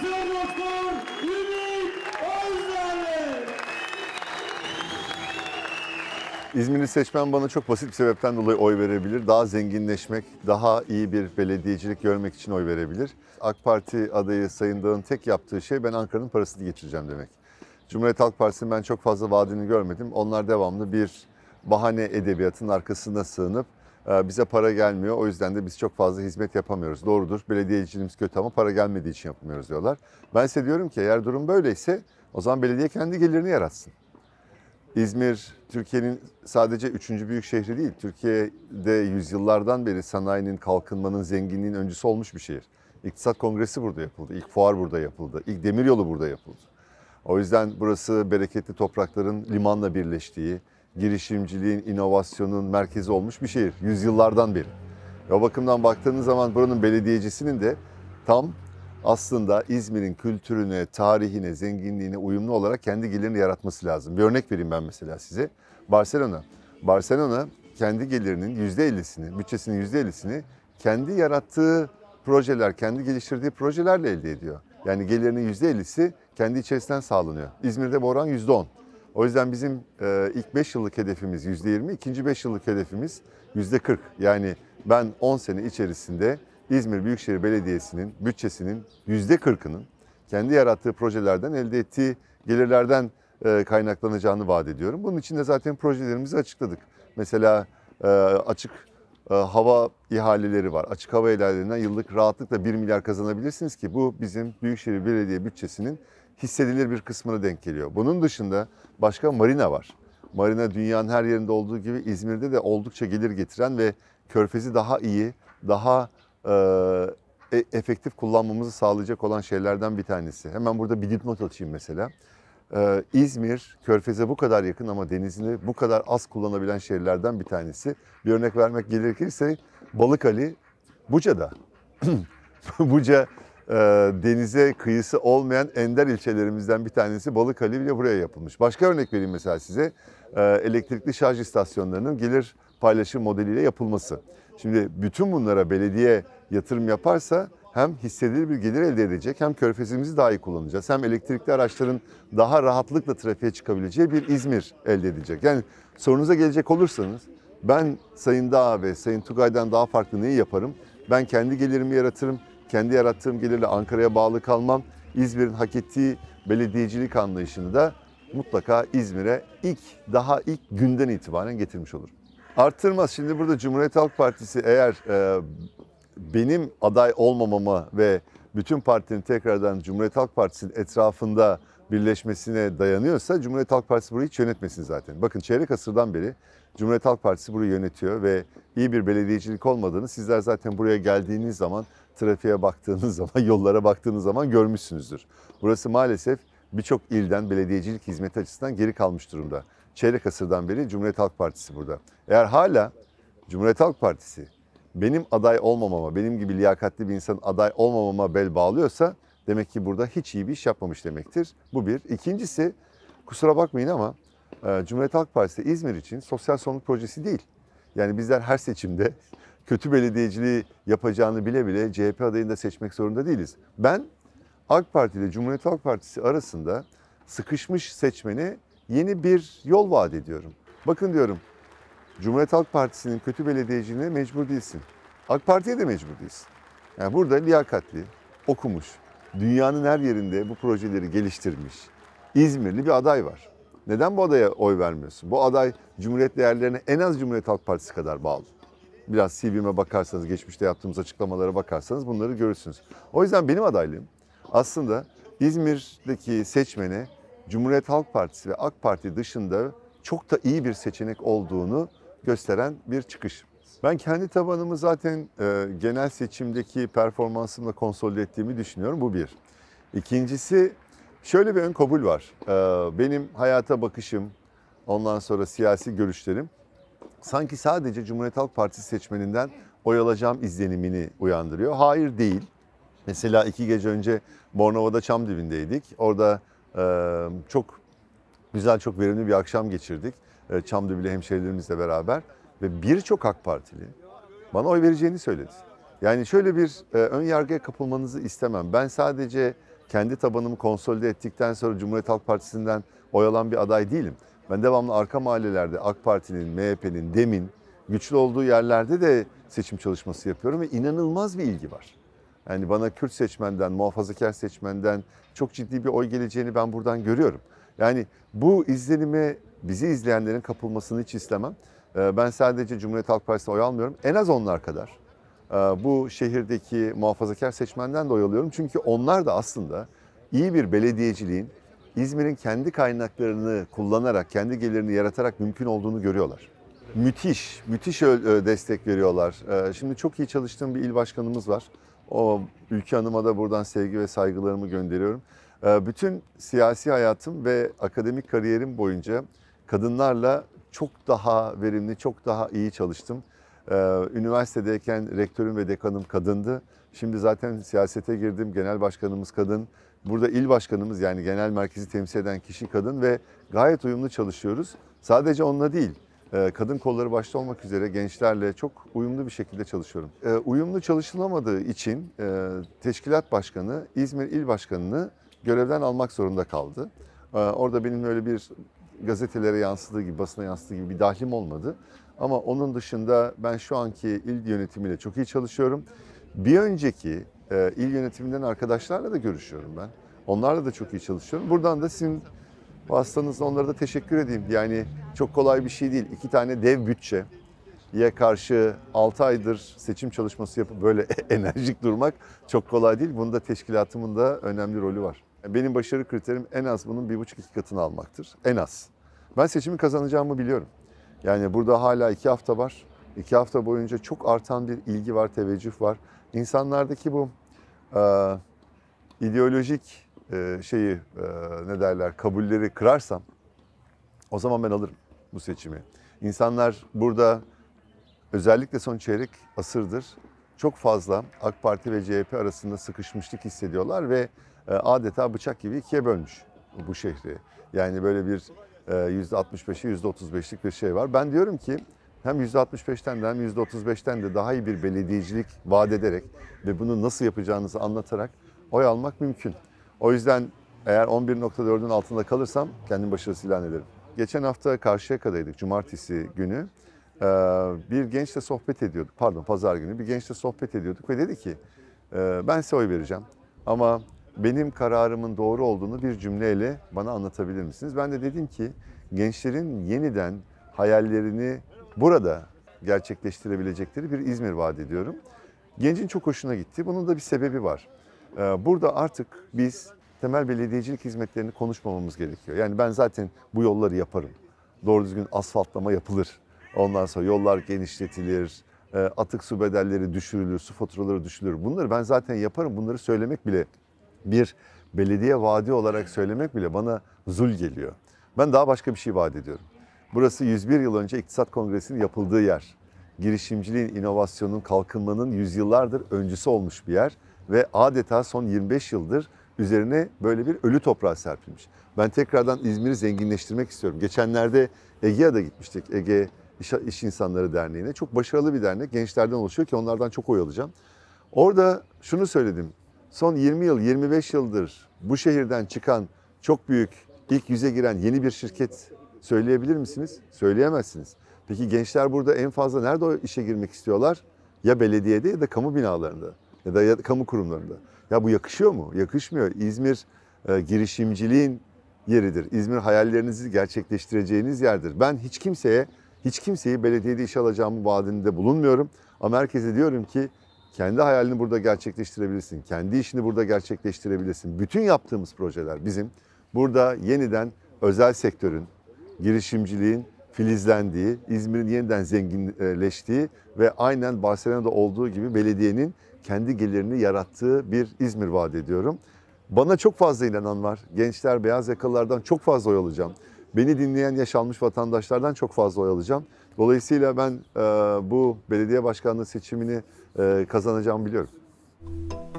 Profesör Doktor Ümit Özderli. İzmirli seçmen bana çok basit bir sebepten dolayı oy verebilir. Daha zenginleşmek, daha iyi bir belediyecilik görmek için oy verebilir. AK Parti adayı Sayın Dağ'ın tek yaptığı şey ben Ankara'nın parasını getireceğim demek. Cumhuriyet Halk Partisi'nin ben çok fazla vaadini görmedim. Onlar devamlı bir bahane edebiyatının arkasına sığınıp bize para gelmiyor, o yüzden de biz çok fazla hizmet yapamıyoruz. Doğrudur, belediyeciliğimiz kötü ama para gelmediği için yapamıyoruz diyorlar. Ben size diyorum ki eğer durum böyleyse o zaman belediye kendi gelirini yaratsın. İzmir, Türkiye'nin sadece 3. büyük şehri değil, Türkiye'de yüzyıllardan beri sanayinin, kalkınmanın, zenginliğin öncüsü olmuş bir şehir. İktisat Kongresi burada yapıldı, ilk fuar burada yapıldı, ilk demiryolu burada yapıldı. O yüzden burası bereketli toprakların limanla birleştiği, girişimciliğin, inovasyonun merkezi olmuş bir şehir. Yüzyıllardan beri. O bakımdan baktığınız zaman buranın belediyecisinin de tam aslında İzmir'in kültürüne, tarihine, zenginliğine uyumlu olarak kendi gelirini yaratması lazım. Bir örnek vereyim ben mesela size. Barcelona. Barcelona kendi gelirinin %50'sini, bütçesinin %50'sini kendi yarattığı projeler, kendi geliştirdiği projelerle elde ediyor. Yani gelirinin %50'si kendi içerisinden sağlanıyor. İzmir'de bu oran %10. O yüzden bizim ilk 5 yıllık hedefimiz %20, ikinci 5 yıllık hedefimiz %40. Yani ben 10 sene içerisinde İzmir Büyükşehir Belediyesi'nin bütçesinin %40'ının kendi yarattığı projelerden elde ettiği gelirlerden kaynaklanacağını vaat ediyorum. Bunun için de zaten projelerimizi açıkladık. Mesela açık hava ihaleleri var. Açık hava ihalelerinden yıllık rahatlıkla 1 milyar kazanabilirsiniz ki bu bizim Büyükşehir Belediye bütçesinin hissedilir bir kısmına denk geliyor. Bunun dışında başka marina var. Marina dünyanın her yerinde olduğu gibi İzmir'de de oldukça gelir getiren ve körfezi daha iyi, daha efektif kullanmamızı sağlayacak olan şeylerden bir tanesi. Hemen burada bir dipnot açayım mesela. İzmir, körfeze bu kadar yakın ama denizini bu kadar az kullanabilen şehirlerden bir tanesi. Bir örnek vermek gerekirse Balıkhali, Buca'da. Buca denize kıyısı olmayan ender ilçelerimizden bir tanesi Balıkhali bile buraya yapılmış. Başka örnek vereyim mesela size. Elektrikli şarj istasyonlarının gelir paylaşım modeliyle yapılması. Şimdi bütün bunlara belediye yatırım yaparsa hem hissedilir bir gelir elde edecek, hem körfezimizi daha iyi kullanacağız, hem elektrikli araçların daha rahatlıkla trafiğe çıkabileceği bir İzmir elde edecek. Yani sorunuza gelecek olursanız ben Sayın Dağ ve Sayın Tugay'dan daha farklı neyi yaparım? Ben kendi gelirimi yaratırım. Kendi yarattığım gelirle Ankara'ya bağlı kalmam. İzmir'in hak ettiği belediyecilik anlayışını da mutlaka İzmir'e daha ilk günden itibaren getirmiş olurum. Arttırmaz. Şimdi burada Cumhuriyet Halk Partisi eğer benim aday olmamama ve bütün partinin tekrardan Cumhuriyet Halk Partisi'nin etrafında birleşmesine dayanıyorsa Cumhuriyet Halk Partisi burayı hiç yönetmesin zaten. Bakın çeyrek asırdan beri Cumhuriyet Halk Partisi burayı yönetiyor ve iyi bir belediyecilik olmadığını sizler zaten buraya geldiğiniz zaman, trafiğe baktığınız zaman, yollara baktığınız zaman görmüşsünüzdür. Burası maalesef birçok ilden belediyecilik hizmeti açısından geri kalmış durumda. Çeyrek asırdan beri Cumhuriyet Halk Partisi burada. Eğer hala Cumhuriyet Halk Partisi benim aday olmamama, benim gibi liyakatli bir insanın aday olmamama bel bağlıyorsa demek ki burada hiç iyi bir iş yapmamış demektir. Bu bir. İkincisi, kusura bakmayın ama Cumhuriyet Halk Partisi İzmir için sosyal sorumluluk projesi değil. Yani bizler her seçimde kötü belediyeciliği yapacağını bile bile CHP adayını da seçmek zorunda değiliz. Ben AK Parti ile Cumhuriyet Halk Partisi arasında sıkışmış seçmene yeni bir yol vaat ediyorum. Bakın diyorum, Cumhuriyet Halk Partisi'nin kötü belediyeciliğine mecbur değilsin. AK Parti'ye de mecbur değilsin. Yani burada liyakatli, okumuş, dünyanın her yerinde bu projeleri geliştirmiş İzmirli bir aday var. Neden bu adaya oy vermiyorsun? Bu aday Cumhuriyet değerlerine en az Cumhuriyet Halk Partisi kadar bağlı. Biraz CV'me bakarsanız, geçmişte yaptığımız açıklamalara bakarsanız bunları görürsünüz. O yüzden benim adaylığım aslında İzmir'deki seçmene Cumhuriyet Halk Partisi ve AK Parti dışında çok da iyi bir seçenek olduğunu gösteren bir çıkış. Ben kendi tabanımı zaten genel seçimdeki performansımla konsolide ettiğimi düşünüyorum. Bu bir. İkincisi, şöyle bir ön kabul var. Benim hayata bakışım, ondan sonra siyasi görüşlerim sanki sadece Cumhuriyet Halk Partisi seçmeninden oy alacağım izlenimini uyandırıyor. Hayır, değil. Mesela 2 gece önce Bornova'da Çamdibi'ndeydik. Orada çok güzel, çok verimli bir akşam geçirdik. Çamdibi'li hemşehrilerimizle beraber. Ve birçok AK Partili bana oy vereceğini söyledi. Yani şöyle bir ön yargıya kapılmanızı istemem. Ben sadece kendi tabanımı konsolide ettikten sonra Cumhuriyet Halk Partisi'nden oy alan bir aday değilim. Ben devamlı arka mahallelerde AK Parti'nin, MHP'nin, DEM'in güçlü olduğu yerlerde de seçim çalışması yapıyorum ve inanılmaz bir ilgi var. Yani bana Kürt seçmenden, muhafazakar seçmenden çok ciddi bir oy geleceğini ben buradan görüyorum. Yani bu izlenime bizi izleyenlerin kapılmasını hiç istemem. Ben sadece Cumhuriyet Halk Partisi'ne oy almıyorum. En az onlar kadar bu şehirdeki muhafazakar seçmenden de oy alıyorum. Çünkü onlar da aslında iyi bir belediyeciliğin İzmir'in kendi kaynaklarını kullanarak, kendi gelirini yaratarak mümkün olduğunu görüyorlar. Müthiş, müthiş destek veriyorlar. Şimdi çok iyi çalıştığım bir il başkanımız var. O Ülkü Hanım'a da buradan sevgi ve saygılarımı gönderiyorum. Bütün siyasi hayatım ve akademik kariyerim boyunca kadınlarla çok daha verimli, çok daha iyi çalıştım. Üniversitedeyken rektörüm ve dekanım kadındı. Şimdi zaten siyasete girdim, genel başkanımız kadın. Burada il başkanımız, yani genel merkezi temsil eden kişi kadın ve gayet uyumlu çalışıyoruz. Sadece onunla değil, kadın kolları başta olmak üzere gençlerle çok uyumlu bir şekilde çalışıyorum. Uyumlu çalışılamadığı için teşkilat başkanı İzmir İl Başkanı'nı görevden almak zorunda kaldı. Orada benim öyle bir gazetelere yansıdığı gibi, basına yansıdığı gibi bir dahlim olmadı. Ama onun dışında ben şu anki il yönetimiyle çok iyi çalışıyorum. Bir önceki il yönetiminden arkadaşlarla da görüşüyorum ben. Onlarla da çok iyi çalışıyorum. Buradan da sizin vasıtanızla onlara da teşekkür edeyim. Yani çok kolay bir şey değil. 2 tane dev bütçeye karşı 6 aydır seçim çalışması yapıp böyle enerjik durmak çok kolay değil. Bunda teşkilatımın da önemli rolü var. Benim başarı kriterim en az bunun 1,5-2 katını almaktır. En az. Ben seçimi kazanacağımı biliyorum. Yani burada hala 2 hafta var. 2 hafta boyunca çok artan bir ilgi var, teveccüh var. İnsanlardaki bu ideolojik kabulleri kırarsam o zaman ben alırım bu seçimi. İnsanlar burada özellikle son çeyrek asırdır çok fazla AK Parti ve CHP arasında sıkışmışlık hissediyorlar ve adeta bıçak gibi 2'ye bölmüş bu şehri. Yani böyle bir %65'i %35'lik bir şey var. Ben diyorum ki hem %65'ten de hem %35'ten de daha iyi bir belediyecilik vaat ederek ve bunu nasıl yapacağınızı anlatarak oy almak mümkün. O yüzden eğer 11,4'ün altında kalırsam kendimi başarısız ilan ederim. Geçen hafta Karşıyaka'daydık, cumartesi günü. Bir gençle sohbet ediyorduk, pardon pazar günü bir gençle sohbet ediyorduk ve dedi ki ben size oy vereceğim ama benim kararımın doğru olduğunu bir cümleyle bana anlatabilir misiniz? Ben de dedim ki gençlerin yeniden hayallerini burada gerçekleştirebilecekleri bir İzmir vaat ediyorum. Gencin çok hoşuna gitti. Bunun da bir sebebi var. Burada artık biz temel belediyecilik hizmetlerini konuşmamamız gerekiyor. Yani ben zaten bu yolları yaparım. Doğru düzgün asfaltlama yapılır. Ondan sonra yollar genişletilir, atık su bedelleri düşürülür, su faturaları düşürülür. Bunları ben zaten yaparım. Bunları söylemek bile, bir belediye vaadi olarak söylemek bile bana zul geliyor. Ben daha başka bir şey vaat ediyorum. Burası 101 yıl önce İktisat Kongresi'nin yapıldığı yer. Girişimciliğin, inovasyonun, kalkınmanın yüzyıllardır öncüsü olmuş bir yer. Ve adeta son 25 yıldır üzerine böyle bir ölü toprağa serpilmiş. Ben tekrardan İzmir'i zenginleştirmek istiyorum. Geçenlerde Ege'ye gitmiştik. Ege İş İnsanları Derneği'ne. Çok başarılı bir dernek. Gençlerden oluşuyor ki onlardan çok oy alacağım. Orada şunu söyledim. Son 20 yıl, 25 yıldır bu şehirden çıkan çok büyük, ilk 100'e giren yeni bir şirket söyleyebilir misiniz? Söyleyemezsiniz. Peki gençler burada en fazla nerede o işe girmek istiyorlar? Ya belediyede ya da kamu binalarında ya da kamu kurumlarında. Ya bu yakışıyor mu? Yakışmıyor. İzmir girişimciliğin yeridir. İzmir hayallerinizi gerçekleştireceğiniz yerdir. Ben hiç kimseyi belediyede işe alacağımı vaadinde bulunmuyorum. Ama herkese diyorum ki kendi hayalini burada gerçekleştirebilirsin. Kendi işini burada gerçekleştirebilirsin. Bütün yaptığımız projeler bizim burada yeniden özel sektörün, girişimciliğin filizlendiği, İzmir'in yeniden zenginleştiği ve aynen Barcelona'da olduğu gibi belediyenin kendi gelirini yarattığı bir İzmir vaat ediyorum. Bana çok fazla inanan var. Gençler, beyaz yakalılardan çok fazla oy alacağım. Beni dinleyen yaşanmış vatandaşlardan çok fazla oy alacağım. Dolayısıyla ben bu belediye başkanlığı seçimini kazanacağımı biliyorum.